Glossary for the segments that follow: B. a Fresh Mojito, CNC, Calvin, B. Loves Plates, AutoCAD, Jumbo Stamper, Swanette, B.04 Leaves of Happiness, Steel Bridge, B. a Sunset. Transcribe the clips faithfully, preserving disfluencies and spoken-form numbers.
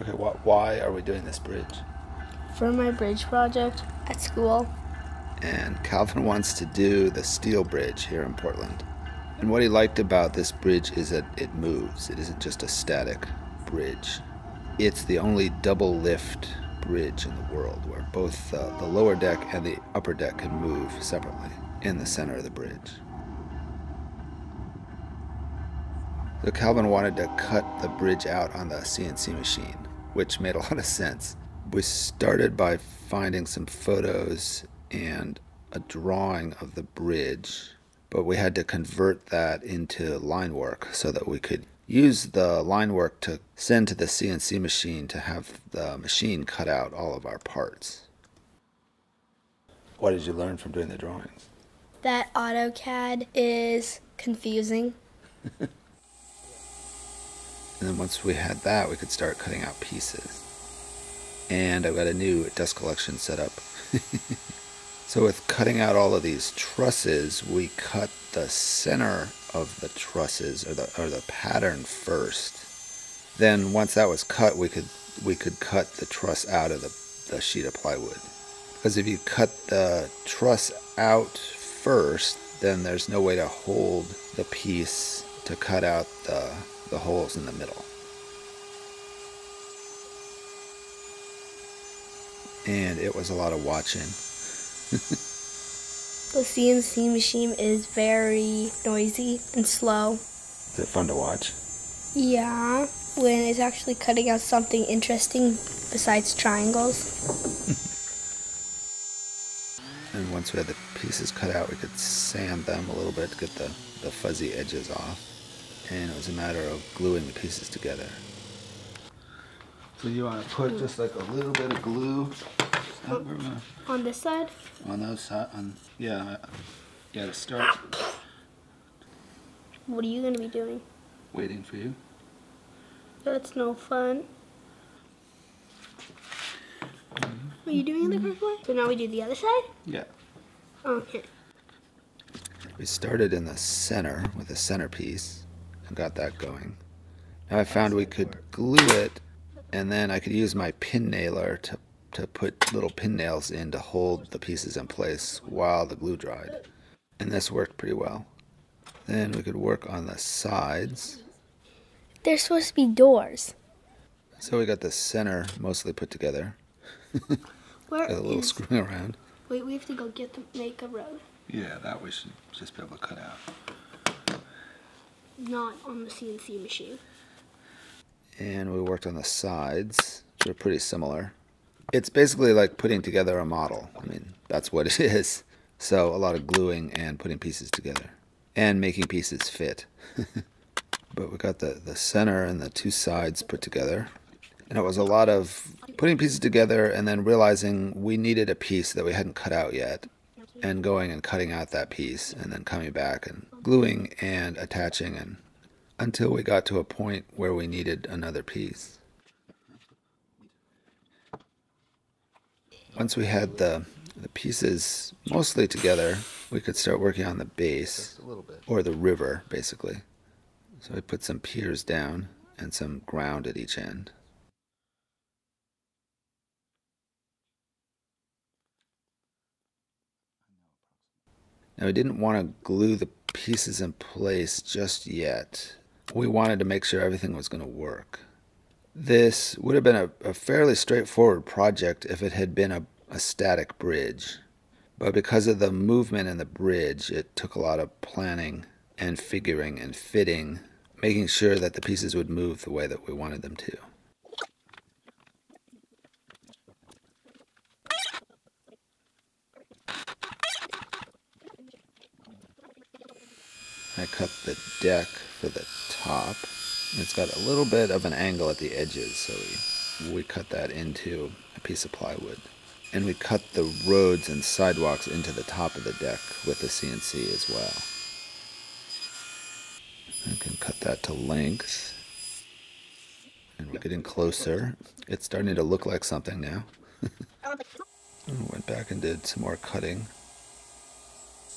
Okay, wh why are we doing this bridge? For my bridge project at school. And Calvin wants to do the steel bridge here in Portland. And what he liked about this bridge is that it moves. It isn't just a static bridge. It's the only double lift bridge in the world where both uh, the lower deck and the upper deck can move separately in the center of the bridge. So Calvin wanted to cut the bridge out on the C N C machine, which made a lot of sense. We started by finding some photos and a drawing of the bridge, but we had to convert that into line work so that we could use the line work to send to the C N C machine to have the machine cut out all of our parts. What did you learn from doing the drawings? That AutoCAD is confusing. And then once we had that, we could start cutting out pieces. And I've got a new dust collection set up. So with cutting out all of these trusses, we cut the center of the trusses, or the, or the pattern first. Then once that was cut, we could, we could cut the truss out of the, the sheet of plywood. Because if you cut the truss out first, then there's no way to hold the piece to cut out the the holes in the middle. And it was a lot of watching. The C N C machine is very noisy and slow. Is it fun to watch? Yeah, when it's actually cutting out something interesting besides triangles. And once we had the pieces cut out, we could sand them a little bit to get the, the fuzzy edges off. And it was a matter of gluing the pieces together. So you want to put just like a little bit of glue on, on this side? On those side, on, yeah, yeah, to start. What are you going to be doing? Waiting for you. That's no fun. Are you doing it the correct way? So now we do the other side? Yeah. Okay. We started in the center with a centerpiece. And got that going. Now I found we could glue it, and then I could use my pin nailer to, to put little pin nails in to hold the pieces in place while the glue dried. And this worked pretty well. Then we could work on the sides. They're supposed to be doors. So we got the center mostly put together. Where a little is... screwing around. Wait, we have to go get the make a road. Yeah, that we should just be able to cut out. Not on the C N C machine. And we worked on the sides, which are pretty similar. It's basically like putting together a model. I mean, that's what it is. So a lot of gluing and putting pieces together and making pieces fit. But we got the, the center and the two sides put together. And it was a lot of putting pieces together and then realizing we needed a piece that we hadn't cut out yet, and going and cutting out that piece and then coming back and gluing and attaching, and until we got to a point where we needed another piece. Once we had the, the pieces mostly together, we could start working on the base, or the river, basically. So we put some piers down and some ground at each end. Now, we didn't want to glue the pieces in place just yet. We wanted to make sure everything was going to work. This would have been a, a fairly straightforward project if it had been a, a static bridge. But because of the movement in the bridge, it took a lot of planning and figuring and fitting, making sure that the pieces would move the way that we wanted them to. I cut the deck for the top. It's got a little bit of an angle at the edges, so we, we cut that into a piece of plywood. And we cut the roads and sidewalks into the top of the deck with the C N C as well. I can cut that to length. And we're getting closer. It's starting to look like something now. Went back and did some more cutting.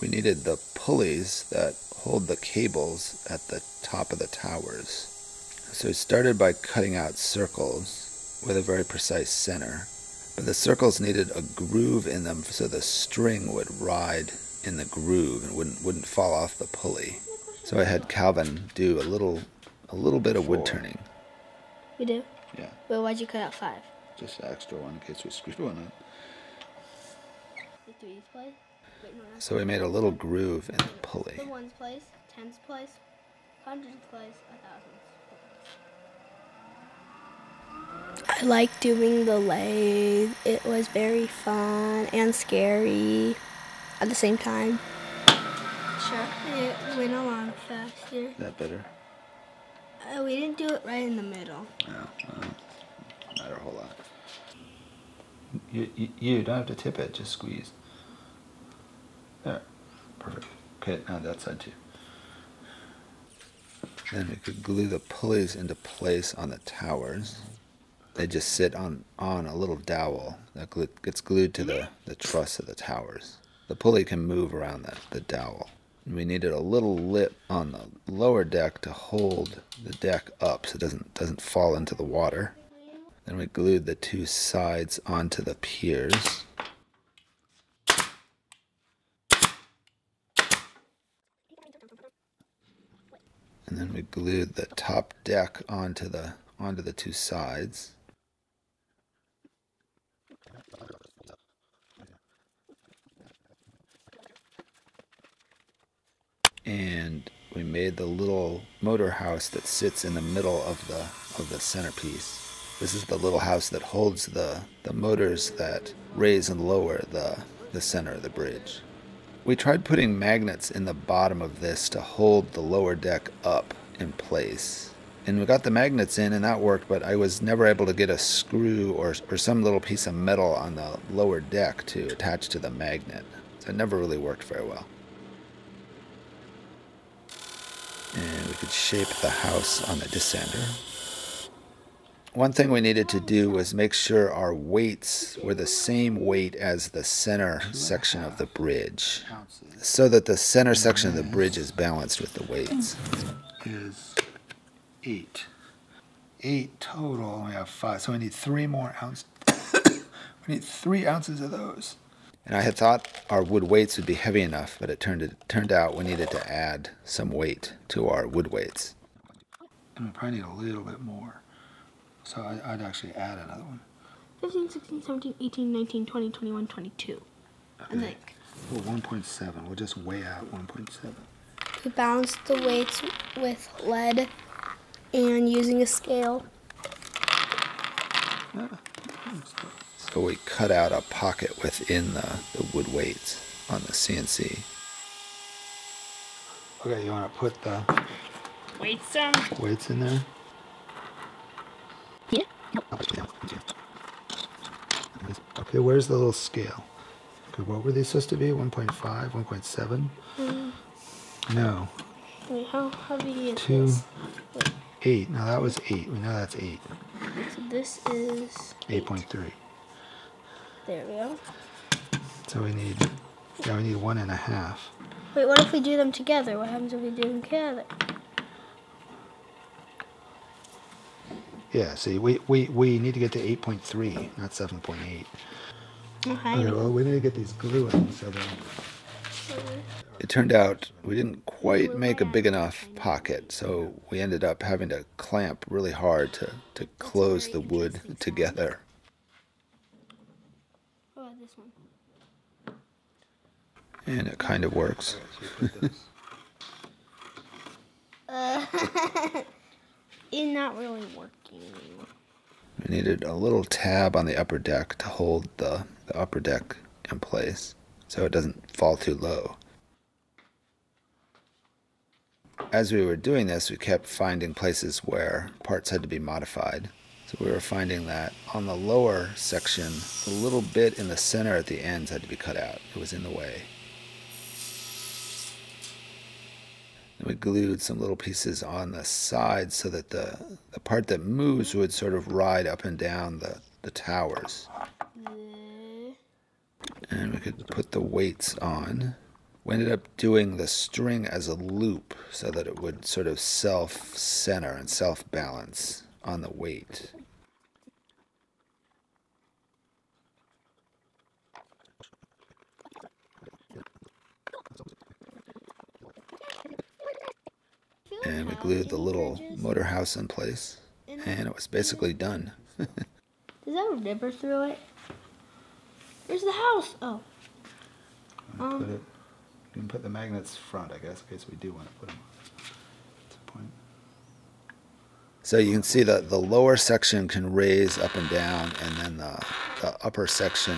We needed the pulleys that hold the cables at the top of the towers. So we started by cutting out circles with a very precise center. But the circles needed a groove in them so the string would ride in the groove and wouldn't wouldn't fall off the pulley. So I had Calvin do a little a little bit of wood turning. You do? Yeah. Well, why'd you cut out five? Just an extra one in case we screwed one up. So we made a little groove in the pulley. The ones place, tens place, hundreds place, a thousand place. I liked doing the lathe. It was very fun and scary at the same time. Sure, it went along faster. Is that better? Uh, we didn't do it right in the middle. No, no, not a whole lot. You, you, you don't have to tip it, just squeeze. There, perfect. Okay, now that side too. Then we could glue the pulleys into place on the towers. They just sit on, on a little dowel that glue, gets glued to the, the truss of the towers. The pulley can move around that, the dowel. And we needed a little lip on the lower deck to hold the deck up so it doesn't, doesn't fall into the water. Then we glued the two sides onto the piers. And then we glued the top deck onto the onto the two sides. And we made the little motor house that sits in the middle of the of the centerpiece. This is the little house that holds the, the motors that raise and lower the, the center of the bridge. We tried putting magnets in the bottom of this to hold the lower deck up in place. And we got the magnets in and that worked, but I was never able to get a screw or, or some little piece of metal on the lower deck to attach to the magnet. So it never really worked very well. And we could shape the house on the dessander. One thing we needed to do was make sure our weights were the same weight as the center section of the bridge, so that the center section of the bridge is balanced with the weights. Is eight. Eight total, we have five. So we need three more ounces. We need three ounces of those. And I had thought our wood weights would be heavy enough, but it turned, it turned out we needed to add some weight to our wood weights. And we probably need a little bit more. So I, I'd actually add another one. fifteen, sixteen, seventeen, eighteen, nineteen, twenty, twenty-one, twenty-two, okay. I think. Well, one point seven. We'll just weigh out one point seven. We balanced the weights with lead and using a scale. Yeah. So we cut out a pocket within the, the wood weights on the C N C. Okay, you want to put the weights, um, weights in there? Okay, where's the little scale? Okay, what were these supposed to be? one point five, one point seven? Mm. No. Wait, how heavy is Two, this? Wait. eight. Now that was eight. We know that's eight. So this is eight point three. There we go. So we need, yeah, we need one and a half. Wait, what if we do them together? What happens if we do them together? Yeah, see, we, we, we need to get to eight point three, not seven point eight. Okay. Well, we need to get these glue in. So it turned out we didn't quite make a big enough pocket, so we ended up having to clamp really hard to, to close the wood together. What about this one? And it kind of works. uh, It's not really working anymore. We needed a little tab on the upper deck to hold the, the upper deck in place so it doesn't fall too low. As we were doing this, we kept finding places where parts had to be modified. So we were finding that on the lower section, a little bit in the center at the ends had to be cut out. It was in the way. We glued some little pieces on the sides so that the, the part that moves would sort of ride up and down the, the towers. And we could put the weights on. We ended up doing the string as a loop so that it would sort of self-center and self-balance on the weight. and we glued the little motor house in place, and it was basically done. Does that ripper through it? Where's the house? Oh. Um, put it, we can put the magnets front, I guess, in case we do want to put them on. That's a point. So you can see that the lower section can raise up and down, and then the, the upper section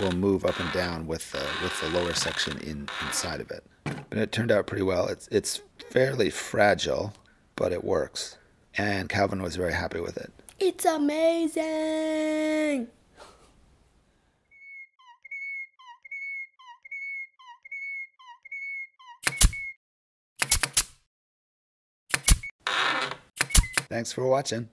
will move up and down with the, with the lower section in, inside of it. But it turned out pretty well. It's, it's fairly fragile, but it works. And Calvin was very happy with it. It's amazing! Thanks for watching.